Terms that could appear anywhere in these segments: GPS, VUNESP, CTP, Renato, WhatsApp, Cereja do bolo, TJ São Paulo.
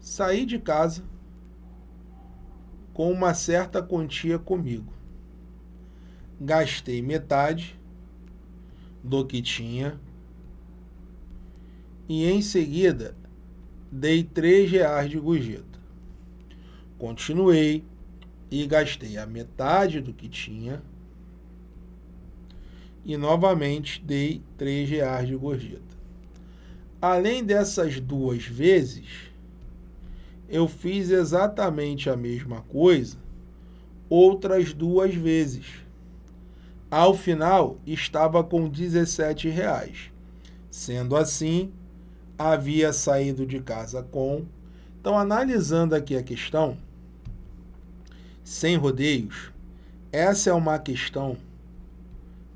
saí de casa com uma certa quantia comigo. Gastei metade do que tinha e em seguida dei R$3 de gorjeta. Continuei e gastei a metade do que tinha e novamente dei R$3 de gorjeta. Além dessas duas vezes, eu fiz exatamente a mesma coisa outras duas vezes. Ao final, estava com R$17. Sendo assim, havia saído de casa com... Então, analisando aqui a questão, sem rodeios, essa é uma questão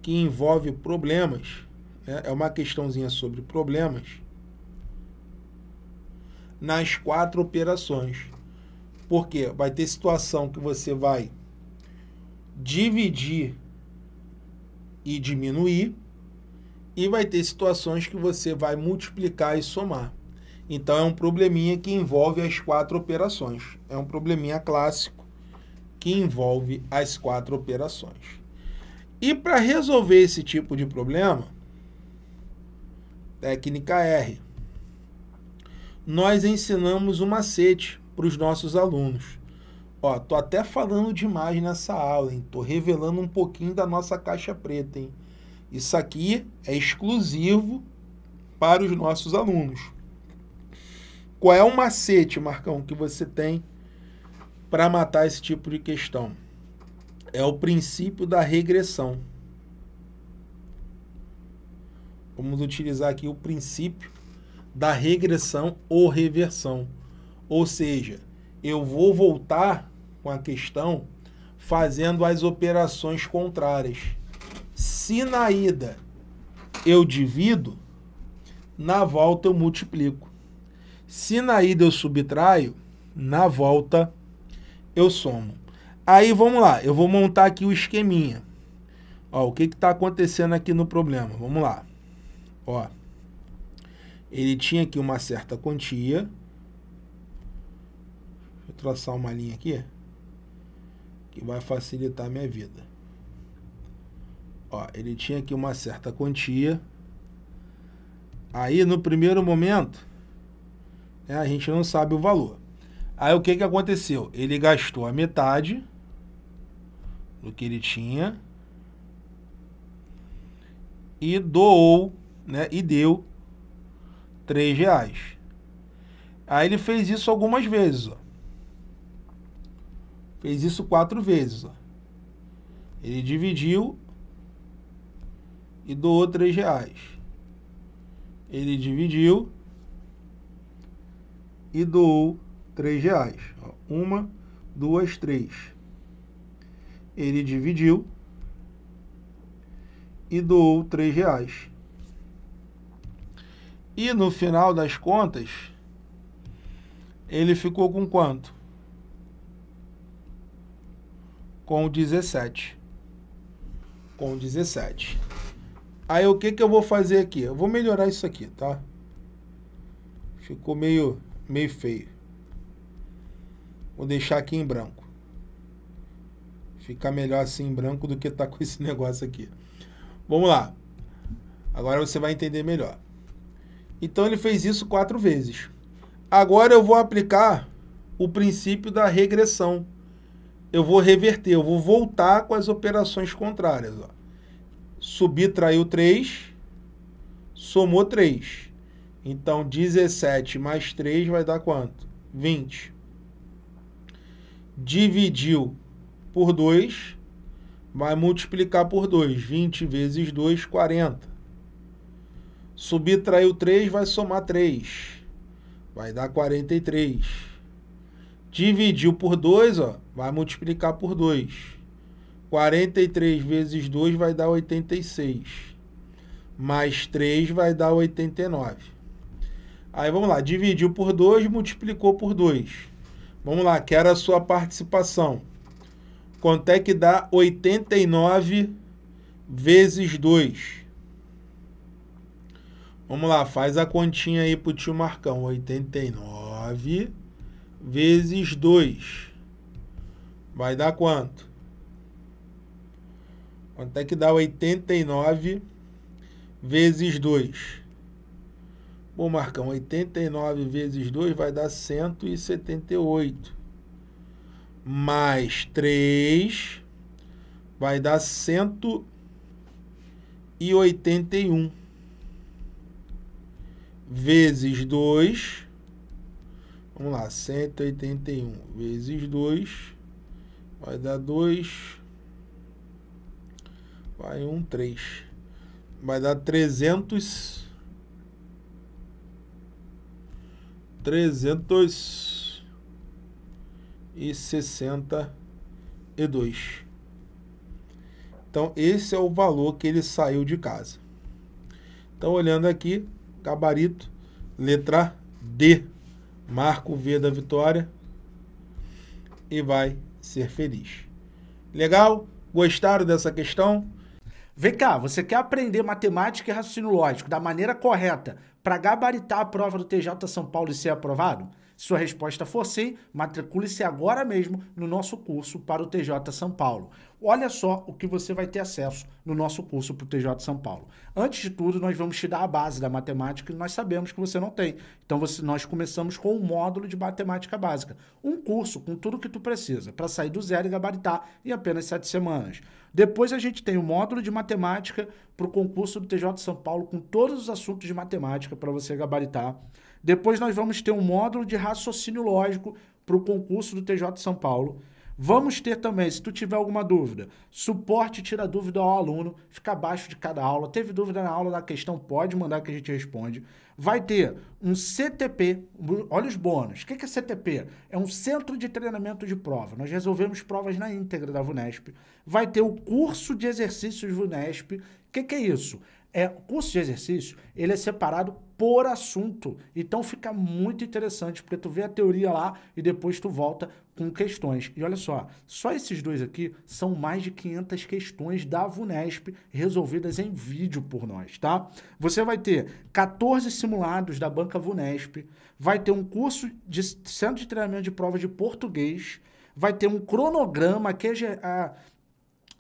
que envolve problemas, né? É uma questãozinha sobre problemas nas 4 operações. Porque vai ter situação que você vai dividir e diminuir, e vai ter situações que você vai multiplicar e somar. Então, é um probleminha que envolve as 4 operações. É um probleminha clássico que envolve as 4 operações. E para resolver esse tipo de problema, técnica R, nós ensinamos um macete para os nossos alunos. Ó, tô até falando demais nessa aula, hein? Tô revelando um pouquinho da nossa caixa preta, hein? Isso aqui é exclusivo para os nossos alunos. Qual é o macete, Marcão, que você tem para matar esse tipo de questão? É o princípio da regressão. Vamos utilizar aqui o princípio da regressão ou reversão. Ou seja, eu vou voltar com a questão fazendo as operações contrárias. Se na ida eu divido, na volta eu multiplico. Se na ida eu subtraio, na volta eu somo. Aí vamos lá, eu vou montar aqui o esqueminha. Ó, o que está acontecendo aqui no problema? Vamos lá. Ó, ele tinha aqui uma certa quantia. Deixa eu traçar uma linha aqui, que vai facilitar a minha vida. Ó, ele tinha aqui uma certa quantia. Aí no primeiro momento, a gente não sabe o valor. Aí o que que aconteceu? Ele gastou a metade do que ele tinha e doou, né? E deu R$3. Aí ele fez isso algumas vezes, ó. Fez isso 4 vezes, ó. Ele dividiu e doou R$3. Ele dividiu e doou R$3. Ó, 1, 2, 3. Ele dividiu e doou R$3. E no final das contas, ele ficou com quanto? Com 17. Com 17. Aí o que que eu vou fazer aqui? Eu vou melhorar isso aqui, tá? Ficou meio feio. Vou deixar aqui em branco. Fica melhor assim em branco do que tá com esse negócio aqui. Vamos lá. Agora você vai entender melhor. Então ele fez isso 4 vezes. Agora eu vou aplicar o princípio da regressão. Eu vou reverter, eu vou voltar com as operações contrárias, ó. Subtraiu 3, somou 3. Então, 17 mais 3 vai dar quanto? 20. Dividiu por 2, vai multiplicar por 2. 20 vezes 2, 40. Subtraiu 3, vai somar 3. Vai dar 43. Dividiu por 2, ó, vai multiplicar por 2. 43 vezes 2 vai dar 86. Mais 3 vai dar 89. Aí vamos lá, dividiu por 2, multiplicou por 2. Vamos lá, quero a sua participação. Quanto é que dá 89 vezes 2? Vamos lá, faz a continha aí pro tio Marcão. 89 vezes 2. Vai dar quanto? Quanto é que dá 89 vezes 2? Bom, Marcão, 89 vezes 2 vai dar 178. Mais 3 vai dar 181. Vezes 2. Vamos lá, 181 vezes 2 vai dar 2. Vai 1, 3. Vai dar 362. Então, esse é o valor que ele saiu de casa. Então, olhando aqui, gabarito, letra D. Marca o V da vitória e vai ser feliz. Legal? Gostaram dessa questão? Vem cá, você quer aprender matemática e raciocínio lógico da maneira correta para gabaritar a prova do TJ São Paulo e ser aprovado? Se sua resposta for sim, matricule-se agora mesmo no nosso curso para o TJ São Paulo. Olha só o que você vai ter acesso no nosso curso para o TJ São Paulo. Antes de tudo, nós vamos te dar a base da matemática que nós sabemos que você não tem. Então, nós começamos com um módulo de matemática básica. Um curso com tudo que tu precisa para sair do zero e gabaritar em apenas 7 semanas. Depois a gente tem o módulo de matemática para o concurso do TJ São Paulo com todos os assuntos de matemática para você gabaritar. Depois nós vamos ter um módulo de raciocínio lógico para o concurso do TJ São Paulo. Vamos ter também, se tu tiver alguma dúvida, suporte tira dúvida ao aluno, fica abaixo de cada aula. Teve dúvida na aula da questão, pode mandar que a gente responde. Vai ter um CTP, olha os bônus. O que é CTP? É um Centro de Treinamento de Prova. Nós resolvemos provas na íntegra da VUNESP. Vai ter o curso de exercícios VUNESP. O que é isso? O curso de exercício, ele é separado por assunto. Então fica muito interessante, porque tu vê a teoria lá e depois tu volta com questões. E olha só esses dois aqui são mais de 500 questões da VUNESP resolvidas em vídeo por nós, tá? Você vai ter 14 simulados da banca VUNESP, vai ter um curso de Centro de Treinamento de Prova de Português, vai ter um cronograma que é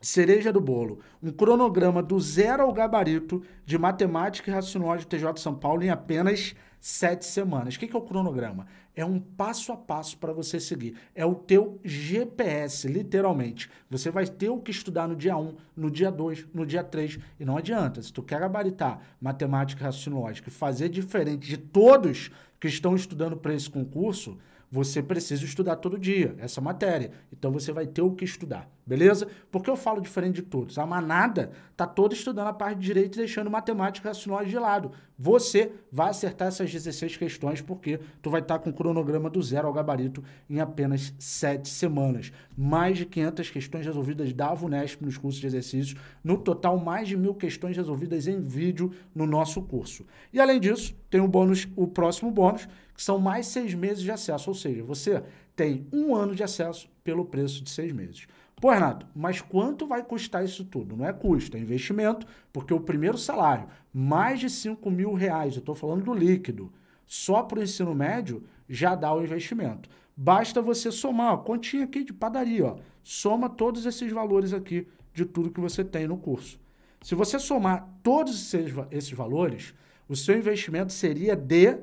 Cereja do bolo, um cronograma do zero ao gabarito de matemática e raciocínio lógico do TJ São Paulo em apenas 7 semanas. O que é o cronograma? É um passo a passo para você seguir. É o teu GPS, literalmente. Você vai ter o que estudar no dia 1, no dia 2, no dia 3. E não adianta, se tu quer gabaritar matemática e raciocínio lógico e fazer diferente de todos que estão estudando para esse concurso, você precisa estudar todo dia essa matéria. Então você vai ter o que estudar, beleza? Porque eu falo diferente de todos. A manada tá toda estudando a parte de direito e deixando matemática e raciocínio lógico de lado. Você vai acertar essas 16 questões porque tu vai estar com o cronograma do zero ao gabarito em apenas 7 semanas. Mais de 500 questões resolvidas da VUNESP nos cursos de exercícios. No total, mais de 1000 questões resolvidas em vídeo no nosso curso. E além disso, tem um bônus, o próximo bônus, que são mais 6 meses de acesso, ou seja, você tem 1 ano de acesso pelo preço de 6 meses. Pô, Renato, mas quanto vai custar isso tudo? Não é custo, é investimento, porque o primeiro salário, mais de R$5.000, eu estou falando do líquido, só para o ensino médio já dá o investimento. Basta você somar, ó, continha aqui de padaria, ó, soma todos esses valores aqui de tudo que você tem no curso. Se você somar todos esses valores, o seu investimento seria de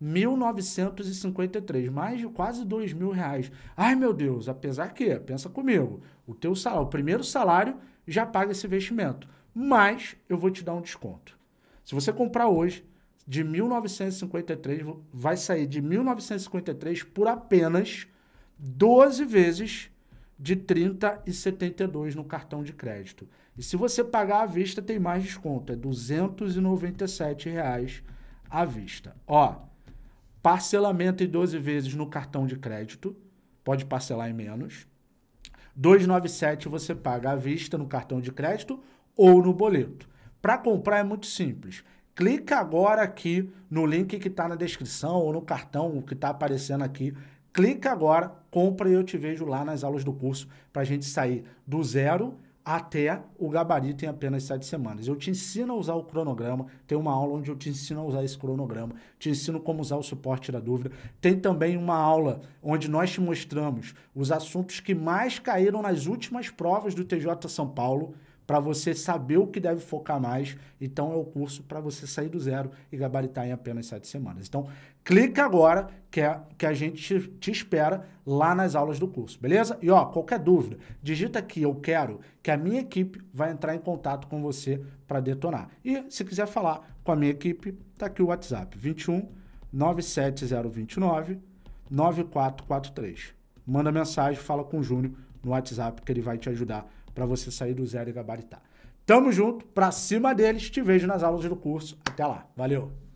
R$1.953, mais de quase R$2.000. Ai, meu Deus, apesar que, pensa comigo, o teu salário, o primeiro salário já paga esse investimento, mas eu vou te dar um desconto. Se você comprar hoje, de 1953, vai sair de 1953 por apenas 12 vezes de 30,72 no cartão de crédito. E se você pagar à vista, tem mais desconto, é R$297 à vista. Ó, parcelamento em 12 vezes no cartão de crédito, pode parcelar em menos. R$297 você paga à vista no cartão de crédito ou no boleto. Para comprar é muito simples. Clica agora aqui no link que está na descrição ou no cartão que está aparecendo aqui. Clica agora, compra e eu te vejo lá nas aulas do curso para a gente sair do zero até o gabarito em apenas 7 semanas. Eu te ensino a usar o cronograma, tem uma aula onde eu te ensino a usar esse cronograma, te ensino como usar o suporte da dúvida. Tem também uma aula onde nós te mostramos os assuntos que mais caíram nas últimas provas do TJ São Paulo, para você saber o que deve focar mais. Então é o curso para você sair do zero e gabaritar em apenas 7 semanas. Então clica agora, que a gente te espera lá nas aulas do curso, beleza? E ó, qualquer dúvida, digita aqui, eu quero, que a minha equipe vai entrar em contato com você para detonar. E se quiser falar com a minha equipe, tá aqui o WhatsApp, 21 97029 9443. Manda mensagem, fala com o Júnior no WhatsApp, que ele vai te ajudar para você sair do zero e gabaritar. Tamo junto, pra cima deles, te vejo nas aulas do curso. Até lá, valeu!